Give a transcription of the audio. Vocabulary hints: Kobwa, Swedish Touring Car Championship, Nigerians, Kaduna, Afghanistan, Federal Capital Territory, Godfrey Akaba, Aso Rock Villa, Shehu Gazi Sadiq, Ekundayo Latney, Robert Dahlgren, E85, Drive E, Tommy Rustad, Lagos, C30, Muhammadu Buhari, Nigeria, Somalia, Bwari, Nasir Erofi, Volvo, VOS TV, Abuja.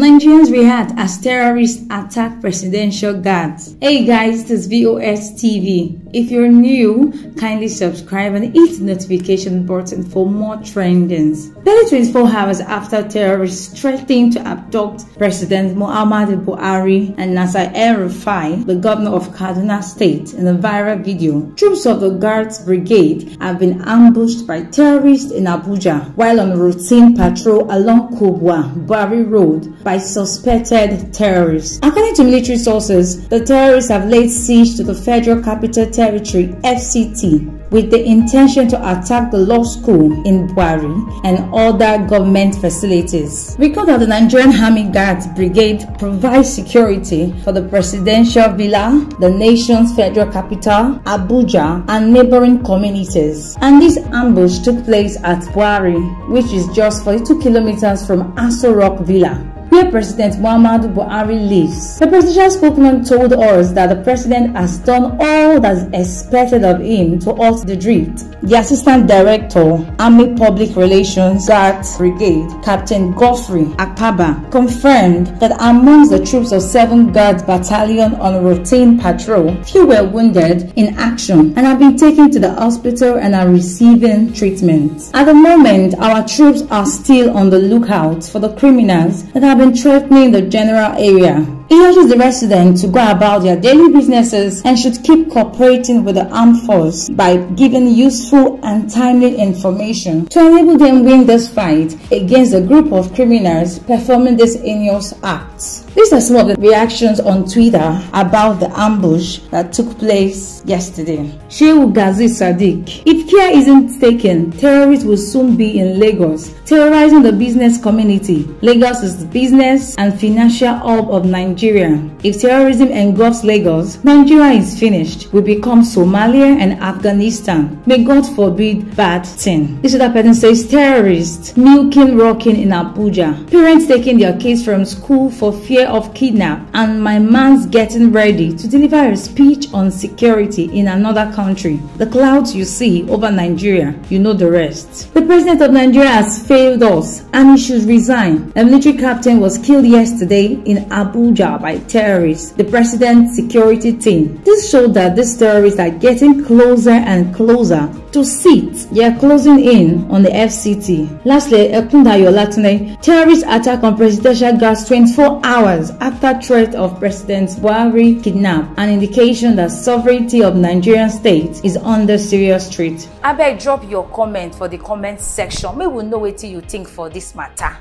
Nigerians react as terrorists attack presidential guards. Hey guys, this is VOS TV. If you're new, kindly subscribe and hit the notification button for more trendings. Barely 24 hours after terrorists threatening to abduct President Muhammadu Buhari and Nasir Erofi, the governor of Kaduna State, in a viral video, troops of the Guards Brigade have been ambushed by terrorists in Abuja while on a routine patrol along Kobwa, Bwari Road by suspected terrorists. According to military sources, the terrorists have laid siege to the Federal Capital Territory (FCT) with the intention to attack the law school in Bwari and other government facilities. Recall that the Nigerian Army Guards Brigade provides security for the Presidential Villa, the nation's federal capital, Abuja, and neighboring communities. And this ambush took place at Bwari, which is just 42 kilometers from Aso Rock Villa, where President Muhammadu Buhari lives. The presidential spokesman told us that the president has done all that is expected of him to halt the drift. The Assistant Director, Army Public Relations at Brigade, Captain Godfrey Akaba, confirmed that amongst the troops of 7 Guards Battalion on a routine patrol, few were wounded in action and have been taken to the hospital and are receiving treatment. At the moment, our troops are still on the lookout for the criminals that have been threatening the general area. He urges the residents to go about their daily businesses and should keep cooperating with the armed force by giving useful and timely information to enable them win this fight against a group of criminals performing these heinous acts. These are some of the reactions on Twitter about the ambush that took place yesterday. Shehu Gazi Sadiq: if care isn't taken, terrorists will soon be in Lagos, terrorizing the business community. Lagos is the business and financial hub of Nigeria. If terrorism engulfs Lagos, Nigeria is finished. We become Somalia and Afghanistan. May God forbid bad thing. This other person says, terrorists milking rocking in Abuja. Parents taking their kids from school for fear of kidnap. And my man's getting ready to deliver a speech on security in another country. The clouds you see over Nigeria, you know the rest. The president of Nigeria has failed us and he should resign. A military captain was killed yesterday in Abuja by terrorists, the president's security team. This showed that these terrorists are getting closer and closer to seats. They are closing in on the FCT. Lastly, Ekundayo Latney: terrorist attack on presidential guards 24 hours after threat of President Buhari kidnap, an indication that sovereignty of Nigerian state is under serious threat. I beg drop your comment for the comment section. May we know what you think for this matter.